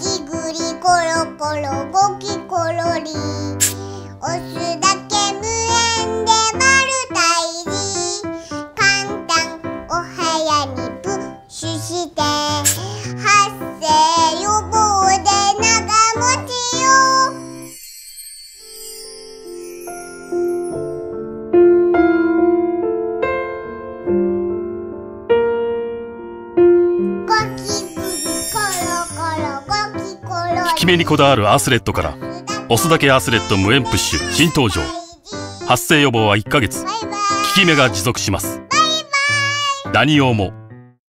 きぐりころころごきころり押すだけ無縁で丸大事簡単おはやにプッシュして発生予防で長持ちよ。効き目にこだわるアースレットから押すだけアースレット無塩プッシュ新登場。発生予防は1ヶ月。効き目が持続します。何用も